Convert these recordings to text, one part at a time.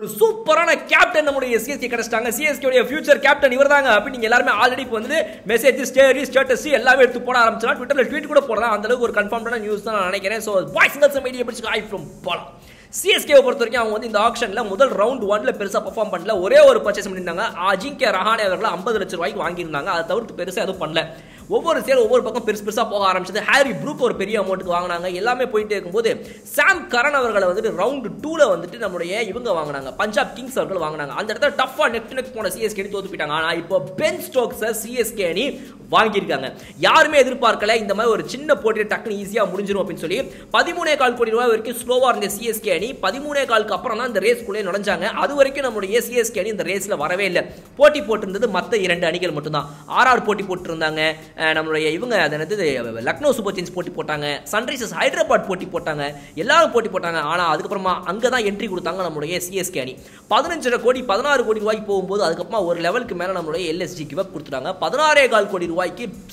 ஒரு சூப்பரான கேப்டன் நம்மளுடைய CSK கிடைச்சிட்டாங்க. CSK உடைய ஃபியூச்சர் கேப்டன் இவர்தாங்க அப்படி நீங்க எல்லாரும் ஆல்ரெடி இப்போ வந்து மெசேஜ் ஸ்டேரி ஸ்டேட்டஸ் எல்லாமே எடுத்து போட ஆரம்பிச்சாங்க. ட்விட்டர்ல ட்வீட் கூட போடலாம், அந்த அளவுக்கு ஒரு கன்ஃபார்ம்டான நியூஸ் தான் நான் நினைக்கிறேன். சோ வாய்ஸ் சிங்கிள்ஸ் மீடியா பிடிச்சு ஹை ஃப்ரம் பாலா. சிஎஸ்கேவை பொறுத்த வரைக்கும் அவங்க வந்து இந்த ஆக்ஷன்ல முதல் ரவுண்ட் 1ல பெருசாக பர்ஃபார்ம் பண்ணல. ஒரே ஒரு பர்ச்சேஸ் பண்ணியிருந்தாங்க, அஜிங்கே ரஹானே அவர்கள் 50 லட்சம் ரூபாய்க்கு வாங்கியிருந்தாங்க. அதை தவிர்த்து பெருசாக எதுவும் பண்ணல. ஒவ்வொரு சேர் ஒவ்வொரு பக்கம் பெருசு பெருசாக போக ஆரம்பிச்சது. ஹாரி ப்ரூக் ஒரு பெரிய அமௌண்ட்டுக்கு வாங்கினாங்க. எல்லாமே போயிட்டே இருக்கும்போது சாம் கரன் அவர்களை வந்துட்டு ரவுண்டு 2ல வந்துட்டு நம்மளுடைய இவங்க வாங்கினாங்க, பஞ்சாப் கிங்ஸ் அவர்கள் வாங்கினாங்க. அந்த இடத்துல டஃபாக நெக்ஸ்ட் நெக்ஸ்ட் போன சிஎஸ்கே தோத்து போயிட்டாங்க. ஆனால் இப்போ பென் ஸ்டோக்ஸை சிஎஸ்கே அணி வாங்கியிருக்காங்க. யாருமே எதிர்பார்க்கல இந்த மாதிரி ஒரு சின்ன போட்டியை டக்குன்னு ஈஸியாக முடிஞ்சிடும் அப்படின்னு சொல்லி 13.25 கோடி ரூபாய் வரைக்கும் ஸ்லோவாக இருந்த சிஎஸ்கே அணி 13.25 அப்புறம் தான் இந்த ரேஸ்க்குள்ளே நுழைஞ்சாங்க. அது வரைக்கும் நம்மளுடைய சிஎஸ்கே அணி இந்த ரேஸில் வரவே இல்லை. போட்டி போட்டிருந்தது மற்ற 2 அணிகள் மட்டும்தான். ஆர்ஆர் போட்டி போட்டிருந்தாங்க, நம்மளுடைய இவங்க அது என்னது லக்னோ சூப்பர் கிங்ஸ் போட்டி போட்டாங்க, சன்ரைசர்ஸ் ஹைதராபாத் போட்டி போட்டாங்க, எல்லாரும் போட்டி போட்டாங்க. ஆனால் அதுக்கப்புறமா அங்கே தான் என்ட்ரி கொடுத்தாங்க நம்மளுடைய சிஎஸ்கே அணி. 15.5 கோடி 16 கோடி ரூபாய்க்கு போகும்போது அதுக்கப்புறமா ஒரு லெவலுக்கு மேலே நம்மளுடைய LSG கிவ் அப் கொடுத்துட்டாங்க. 16.25 கோடி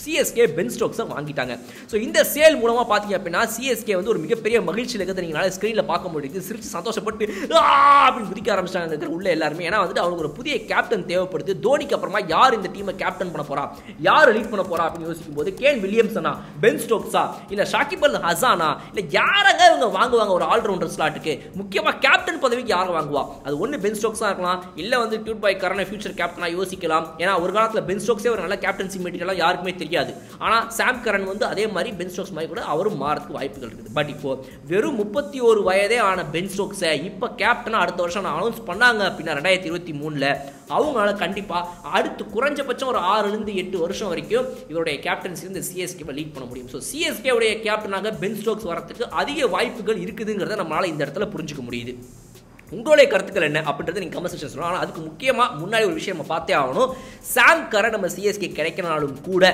CSK Ben Stokes வாங்கிட்டாங்க. சோ இந்த சேல் மூலமா பாத்தீங்க அப்படினா CSK வந்து ஒரு மிகப்பெரிய மகிழ்ச்சி லகத்தை நீங்களால ஸ்கிரீன்ல பார்க்க முடியுது. சிரிச்சு சந்தோஷப்பட்டு அப்படி குதிக்க ஆரம்பிச்சாங்க உள்ள எல்லாரும். ஏனா வந்து அவங்க ஒரு புதிய கேப்டன் தேவைப்படுது. தோனிக்கு அப்புறமா யார் இந்த டீமை கேப்டன் பண்ண போறா, யார் லீட் பண்ண போறா அப்படி யோசிக்கும்போது கேன் வில்லியம்சனா, பென் ஸ்டோக்ஸா, இல்ல ஷாகிப் அல் ஹசானா, இல்ல யாரங்க இவங்க வாங்குவாங்க ஒரு ஆல் ரவுண்டர் ஸ்லாட்டுக்கு? முக்கியமா கேப்டன் பதவிக்கு யார் வாங்குவா? அது ஒண்ணு பென் ஸ்டோக்ஸா இருக்கலாம், இல்ல வந்து ட்யூட் பை கரண்ட் ஃபியூச்சர் கேப்டனா யோசிக்கலாம். ஏனா ஒரு காலத்துல பென் ஸ்டோக்ஸே ஒரு நல்ல கேப்டன்சி மெட்டீரியல் யாருக்குமே தெரியாது. ஆனா சாம் கரன் வந்து அதே மாதிரி பென் ஸ்டோக்ஸ் மாதிரி கூட அவரும் மாறதுக்கு வாய்ப்புகள் இருக்குது. பட் இப்போ வெறும் 31 வயதே ஆன பென் ஸ்டோக்ஸை இப்போ கேப்டனா அடுத்த வருஷம் அனௌன்ஸ் பண்ணாங்க அப்படின்னா 2023ல் அவங்களால கண்டிப்பா அடுத்து குறைஞ்சபட்சம் ஒரு 6 இருந்து 8 வருஷம் வரைக்கும் இவருடைய கேப்டன்சி இந்த சிஎஸ்கேவை லீட் பண்ண முடியும். ஸோ சிஎஸ்கே உடைய கேப்டனாக பென் ஸ்டோக்ஸ் வரத்துக்கு அதிக வாய்ப்புகள் இருக்குதுங்கிறத நம்மளால இந்த இடத்துல புரிஞ்சுக்க முடியுது. உங்களுடைய கருத்துக்கள் என்ன அப்படின்றது நீங்கள் கமெண்ட் செக்ஷன் சொல்லலாம். ஆனால் அதுக்கு முக்கியமாக முன்னாடி ஒரு விஷயம் நம்ம பார்த்தே ஆகணும். சாம் கரன் நம்ம சிஎஸ்கே கிடைக்கனாலும் கூட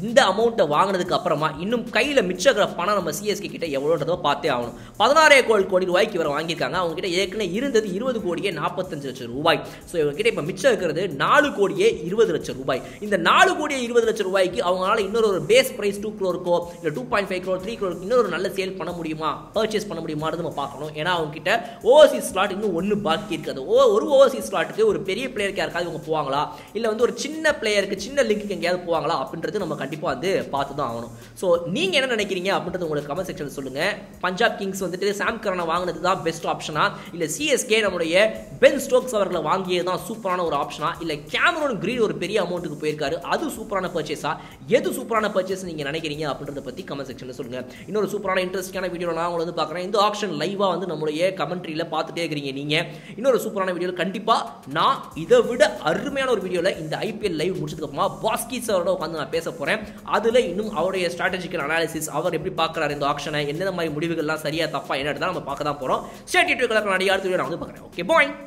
இந்த அமௌண்ட்டை வாங்கினதுக்கு அப்புறமா இன்னும் கையில் மிச்சக்கிற பணம் நம்ம சிஎஸ்கே கிட்ட எவ்வளோன்றதோ பார்த்தே ஆகணும். 16.25 கோடி ரூபாய்க்கு இவர் வாங்கியிருக்காங்க. அவங்ககிட்ட ஏற்கனவே இருந்தது 20 கோடியே 45 லட்சம் ரூபாய். ஸோ இவங்ககிட்ட இப்போ மிச்சம் இருக்கிறது 4 கோடியே 20 லட்சம் ரூபாய். இந்த 4 கோடியே 20 லட்சம் ரூபாய்க்கு அவங்களால இன்னொரு ஒரு பேஸ் ப்ரைஸ் 2 crore இல்லை 2.5 crore 3 crore இன்னொரு நல்ல சேல் பண்ண முடியுமா, பர்ச்சேஸ் பண்ண முடியுமானது நம்ம பார்க்கணும். ஏன்னா அவங்ககிட்ட ஓவர்சீ ஸ்லாட் இன்னும் 1 பாக்கி இருக்கிறது. ஒரு ஓவர்சீ ஸ்லாட்டுக்கு ஒரு பெரிய பிளேயருக்கு யாருக்காவது இவங்க போவாங்களா, இல்லை வந்து ஒரு சின்ன பிளேயருக்கு சின்ன லிங்குக்கு எங்கேயாவது போவாங்களா அப்படின்றது நம்ம கண்டிப்பாக வந்து பார்த்து தான் ஆகணும். ஸோ நீங்கள் என்ன நினைக்கிறீங்க அப்படின்றது உங்களுக்கு கமெண்ட் செக்ஷனில் சொல்லுங்கள். பஞ்சாப் கிங்ஸ் வந்துட்டு சாம் கரனை வாங்கினது தான் பெஸ்ட் ஆப்ஷனா, இல்லை சிஎஸ்கே நம்மளுடைய பென் ஸ்டோக்ஸ் அவர்களை வாங்கியது தான் சூப்பரான ஒரு ஆப்ஷனா, இல்லை கேமரன் கிரீன் ஒரு பெரிய அமௌண்ட்டுக்கு போயிருக்காரு அது சூப்பரான பர்ச்சேஸா, எது சூப்பரான பர்ச்சேஸ் நீங்கள் நினைக்கிறீங்க அப்படின்றத பற்றி கமெண்ட் செக்ஷனில் சொல்லுங்கள். இன்னொரு சூப்பரான இன்ட்ரெஸ்டிங்கான வீடியோ நான் உங்களை வந்து பார்க்குறேன். இந்த ஆப்ஷன் லைவாக வந்து நம்மளுடைய கமெண்ட்ரியில் பார்த்துட்டே இருக்கிறீங்க நீங்கள். இன்னொரு சூப்பரான வீடியோவில் கண்டிப்பாக நான் இதை விட அருமையான ஒரு வீடியோவில் இந்த IPL லைவ் முடிச்சதுக்கப்புறமா பாஸ்கீஸ் அவரோட உட்காந்து நான் பேச போகிறேன். அதுல இன்னும் அவருடைய ஸ்ட்ராட்டஜிக்கல் அனாலிசிஸ், அவர் எப்படி பார்க்கறாரு இந்த ஆக்ஷனை, என்ன மாதிரி முடிவுகள்லாம் சரியா தப்பா என்ன எடுத்தாலும் நம்ம பார்க்க தான் போறோம். Stay tune. அடுத்த வீடியோ நான் வந்து பார்க்குறேன். ஓகே பாய்.